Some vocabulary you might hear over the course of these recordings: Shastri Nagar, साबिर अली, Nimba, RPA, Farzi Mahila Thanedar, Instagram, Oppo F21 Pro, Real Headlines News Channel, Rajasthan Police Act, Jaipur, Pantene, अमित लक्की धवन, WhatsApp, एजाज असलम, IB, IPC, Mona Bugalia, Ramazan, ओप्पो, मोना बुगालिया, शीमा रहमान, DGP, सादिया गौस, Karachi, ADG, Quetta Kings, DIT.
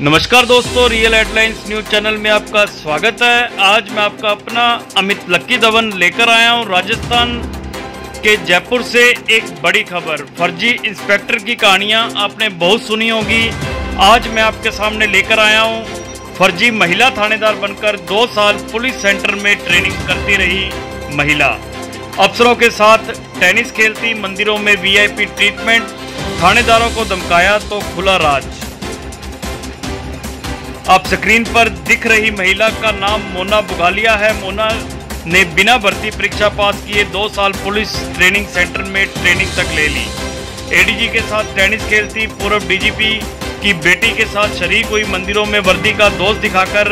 नमस्कार दोस्तों, real headlines news channel में आपका स्वागत है। आज मैं आपका अपना अमित लक्की धवन लेकर आया हूं राजस्थान के जयपुर से एक बड़ी खबर। फर्जी इंस्पेक्टर की कहानियां आपने बहुत सुनी होगी, आज मैं आपके सामने लेकर आया हूं। फर्जी महिला थानेदार बनकर 2 साल पुलिस सेंटर में ट्रेनिंग करती रही महिला। अफसरों के साथ टेनिस खेलती, मंदिरों में VIP ट्रीटमेंट, थानेदारों को धमकाया तो खुला राज। आप स्क्रीन पर दिख रही महिला का नाम मोना बुगालिया है। मोना ने बिना भर्ती परीक्षा पास किए 2 साल पुलिस ट्रेनिंग सेंटर में ट्रेनिंग तक ले ली। ADG के साथ टेनिस खेलती, पूर्व DGP की बेटी के साथ शरीक हुई, मंदिरों में वर्दी का दोष दिखाकर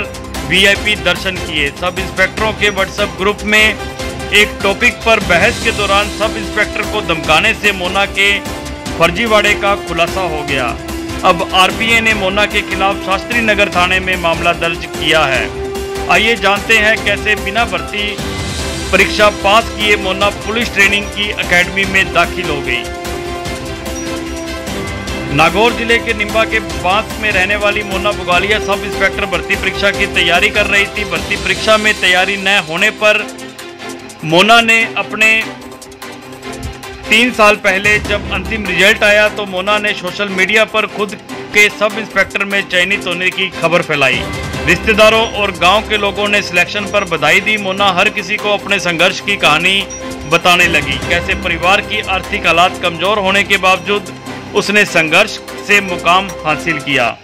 VIP दर्शन किए। सब इंस्पेक्टरों के WhatsApp ग्रुप में एक टॉपिक पर बहस के दौरान सब इंस्पेक्टर को धमकाने से मोना के फर्जीवाड़े का खुलासा हो गया। अब RPA ने मोना के खिलाफ शास्त्री नगर थाने में मामला दर्ज किया है। आइए जानते हैं कैसे बिना भर्ती परीक्षा पास किए मोना पुलिस ट्रेनिंग की एकेडमी में दाखिल हो गई। नागौर जिले के निम्बा के बांस में रहने वाली मोना बुगालिया सब इंस्पेक्टर भर्ती परीक्षा की तैयारी कर रही थी। भर्ती परीक्षा में तैयारी न होने पर मोना ने अपने 3 साल पहले जब अंतिम रिजल्ट आया तो मोना ने सोशल मीडिया पर खुद के सब इंस्पेक्टर में चयनित होने की खबर फैलाई। रिश्तेदारों और गांव के लोगों ने सिलेक्शन पर बधाई दी। मोना हर किसी को अपने संघर्ष की कहानी बताने लगी, कैसे परिवार की आर्थिक हालात कमजोर होने के बावजूद उसने संघर्ष से मुकाम हासिल किया।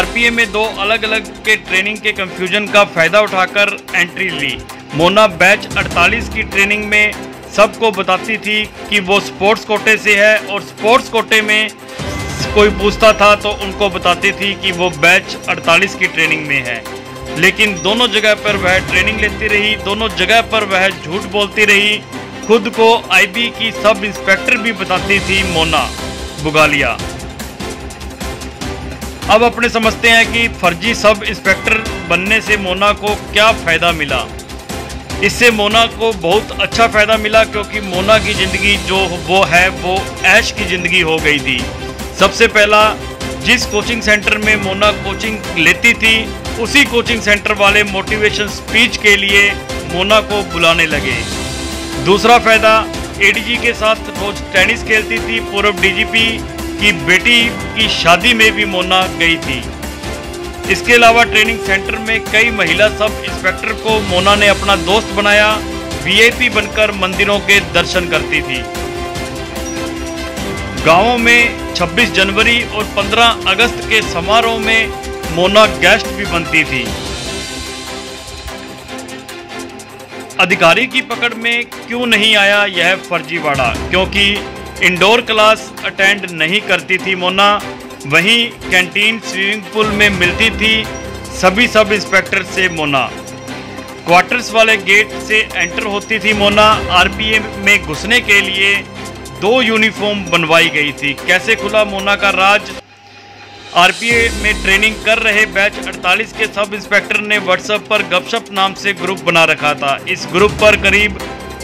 RPA में 2 अलग-अलग के ट्रेनिंग के कंफ्यूजन का फायदा उठाकर एंट्री ली। मोना बैच 48 की ट्रेनिंग में सबको बताती थी कि वो स्पोर्ट्स कोटे से है, और स्पोर्ट्स कोटे में कोई पूछता था तो उनको बताती थी कि वो बैच 48 की ट्रेनिंग में है। लेकिन दोनों जगह पर वह ट्रेनिंग लेती रही, दोनों जगह पर वह झूठ बोलती रही। खुद को IB की सब इंस्पेक्टर भी बताती थी मोना बुगालिया। अब अपने समझते हैं कि फर्जी सब इंस्पेक्टर बनने से मोना को क्या फायदा मिला। इससे मोना को बहुत अच्छा फायदा मिला, क्योंकि मोना की ज़िंदगी जो वो है वो ऐश की ज़िंदगी हो गई थी। सबसे पहला जिस कोचिंग सेंटर में मोना कोचिंग लेती थी, उसी कोचिंग सेंटर वाले मोटिवेशन स्पीच के लिए मोना को बुलाने लगे। दूसरा फ़ायदा, ADG के साथ रोज टेनिस खेलती थी, पूर्व DGP की बेटी की शादी में भी मोना गई थी। इसके अलावा ट्रेनिंग सेंटर में कई महिला सब इंस्पेक्टर को मोना ने अपना दोस्त बनाया। VIP बनकर मंदिरों के दर्शन करती थी। गांवों में 26 जनवरी और 15 अगस्त के समारोह में मोना गेस्ट भी बनती थी। अधिकारी की पकड़ में क्यों नहीं आया यह फर्जीवाड़ा, क्योंकि इंडोर क्लास अटेंड नहीं करती थी मोना, वहीं कैंटीन स्विमिंग पूल में मिलती थी सभी सब इंस्पेक्टर से। मोना क्वार्टर्स वाले गेट से एंटर होती थी। मोना RPA में घुसने के लिए 2 यूनिफॉर्म बनवाई गई थी। कैसे खुला मोना का राज। RPA में ट्रेनिंग कर रहे बैच 48 के सब इंस्पेक्टर ने WhatsApp पर गपशप नाम से ग्रुप बना रखा था। इस ग्रुप पर करीब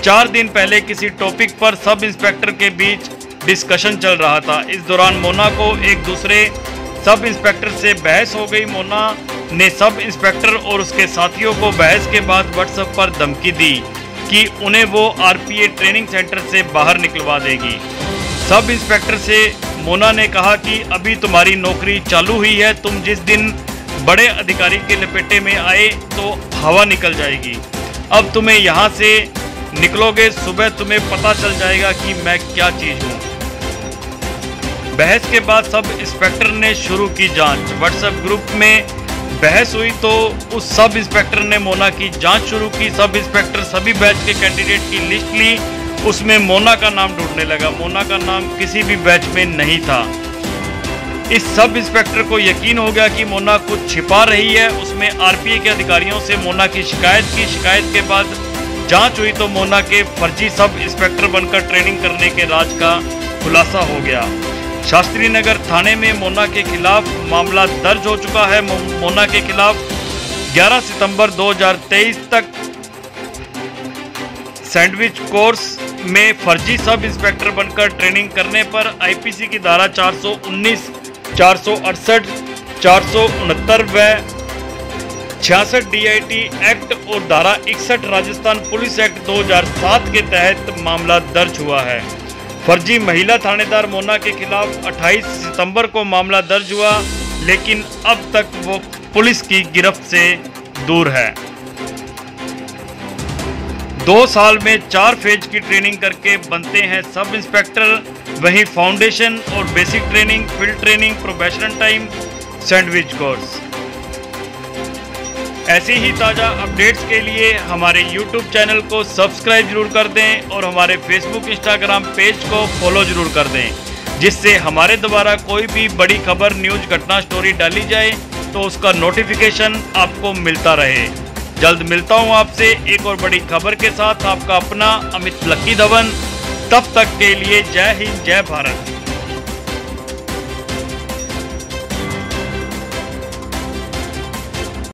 4 दिन पहले किसी टॉपिक पर सब इंस्पेक्टर के बीच डिस्कशन चल रहा था। इस दौरान मोना को एक दूसरे सब इंस्पेक्टर से बहस हो गई। मोना ने सब इंस्पेक्टर और उसके साथियों को बहस के बाद WhatsApp पर धमकी दी कि उन्हें वो RPA ट्रेनिंग सेंटर से बाहर निकलवा देगी। सब इंस्पेक्टर से मोना ने कहा कि अभी तुम्हारी नौकरी चालू हुई है, तुम जिस दिन बड़े अधिकारी के लपेटे में आए तो हवा निकल जाएगी। अब तुम्हें यहाँ से निकलोगे, सुबह तुम्हें पता चल जाएगा कि मैं क्या चीज़ हूँ। बहस के बाद सब इंस्पेक्टर ने शुरू की जांच। WhatsApp ग्रुप में बहस हुई तो उस सब इंस्पेक्टर ने मोना की जांच शुरू की। सब इंस्पेक्टर सभी बैच के कैंडिडेट की लिस्ट ली, उसमें मोना का नाम ढूंढने लगा। मोना का नाम किसी भी बैच में नहीं था। इस सब इंस्पेक्टर को यकीन हो गया कि मोना कुछ छिपा रही है। उसमें RPA के अधिकारियों से मोना की शिकायत की। शिकायत के बाद जाँच हुई तो मोना के फर्जी सब इंस्पेक्टर बनकर ट्रेनिंग करने के राज का खुलासा हो गया। शास्त्री नगर थाने में मोना के खिलाफ मामला दर्ज हो चुका है। मोना के खिलाफ 11 सितंबर 2023 तक सैंडविच कोर्स में फर्जी सब इंस्पेक्टर बनकर ट्रेनिंग करने पर IPC की धारा 419 468, 469 व 66 DIT एक्ट और धारा 61 राजस्थान पुलिस एक्ट 2007 के तहत मामला दर्ज हुआ है। फर्जी महिला थानेदार मोना के खिलाफ 28 सितंबर को मामला दर्ज हुआ, लेकिन अब तक वो पुलिस की गिरफ्त से दूर है। 2 साल में 4 फेज की ट्रेनिंग करके बनते हैं सब इंस्पेक्टर, वहीं फाउंडेशन और basic training, field training, probation time, sandwich course. ऐसी ही ताज़ा अपडेट्स के लिए हमारे YouTube चैनल को सब्सक्राइब जरूर कर दें और हमारे Facebook, Instagram पेज को फॉलो जरूर कर दें, जिससे हमारे द्वारा कोई भी बड़ी खबर, न्यूज, घटना, स्टोरी डाली जाए तो उसका नोटिफिकेशन आपको मिलता रहे। जल्द मिलता हूं आपसे एक और बड़ी खबर के साथ। आपका अपना अमित लक्की धवन। तब तक के लिए जय हिंद, जय भारत।